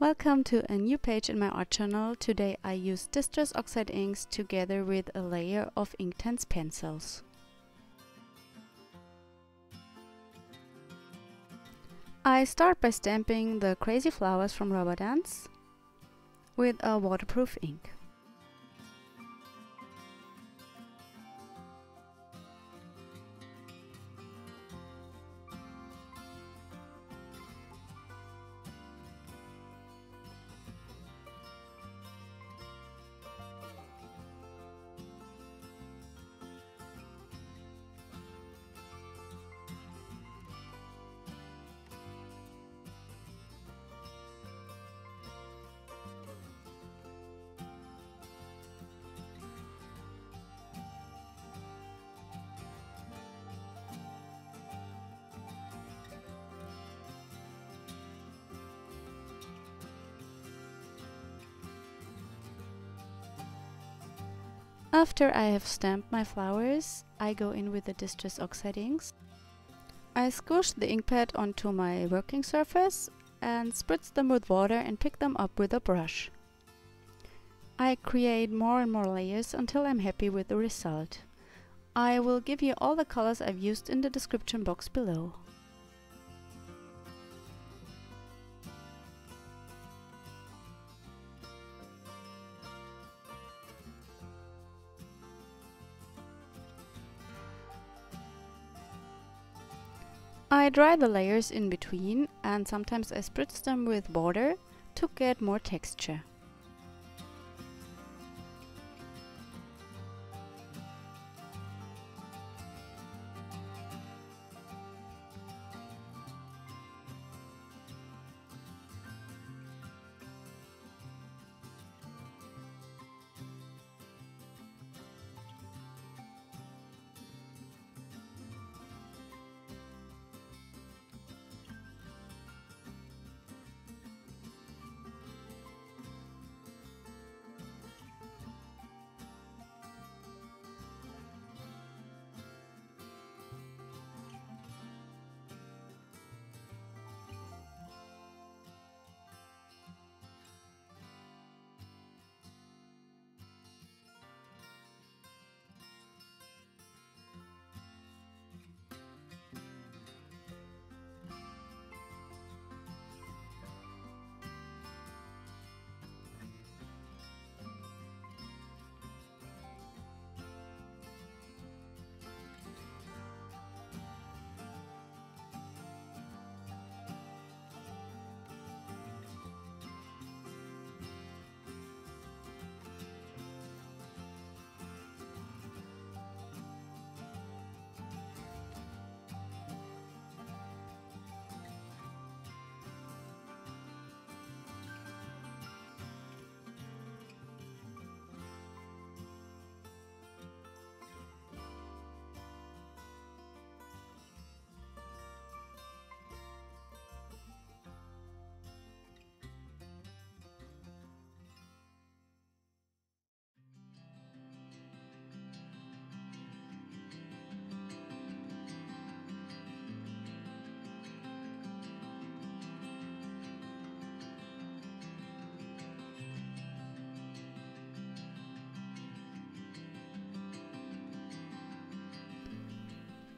Welcome to a new page in my art channel. Today I use Distress Oxide inks together with a layer of Inktense pencils. I start by stamping the crazy flowers from Rubber Dance with a waterproof ink. After I have stamped my flowers, I go in with the Distress Oxide inks. I squish the ink pad onto my working surface and spritz them with water and pick them up with a brush. I create more and more layers until I'm happy with the result. I will give you all the colors I've used in the description box below. I dry the layers in between and sometimes I spritz them with water to get more texture.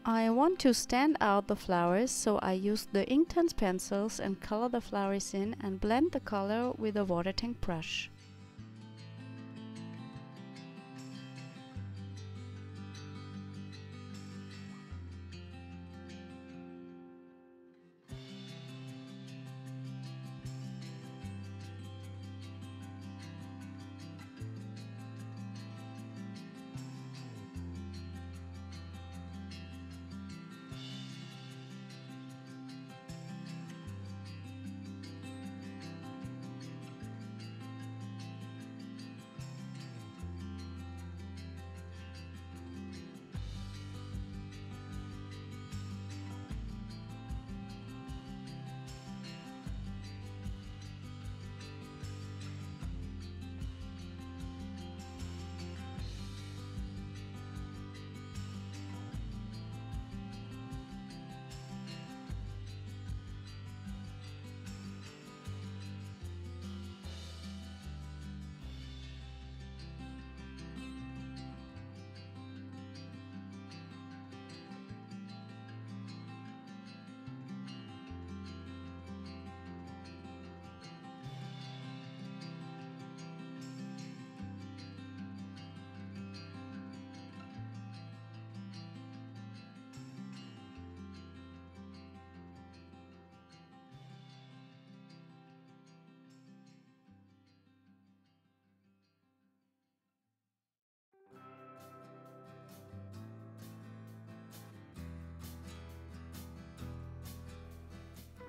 I want to stand out the flowers, so I use the Inktense pencils and color the flowers in and blend the color with a water tank brush.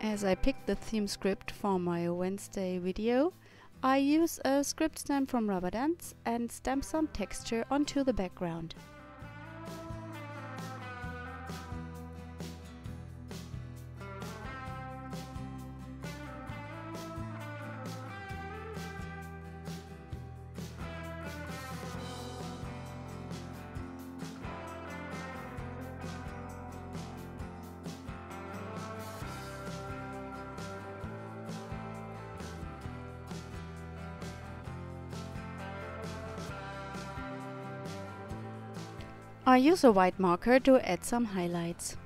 As I picked the theme script for my Wednesday video, I use a script stamp from Rubber Dance and stamp some texture onto the background. I use a white marker to add some highlights.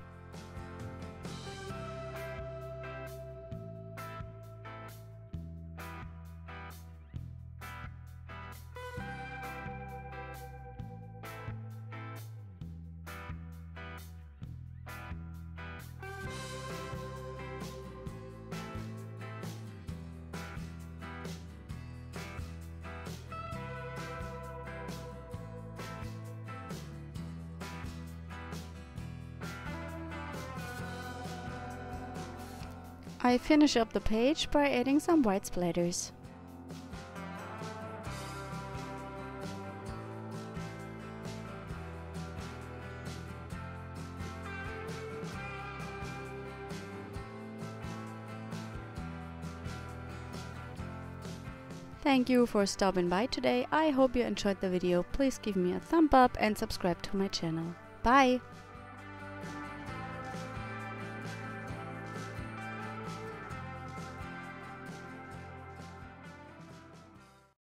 I finish up the page by adding some white splatters. Thank you for stopping by today. I hope you enjoyed the video. Please give me a thumb up and subscribe to my channel. Bye!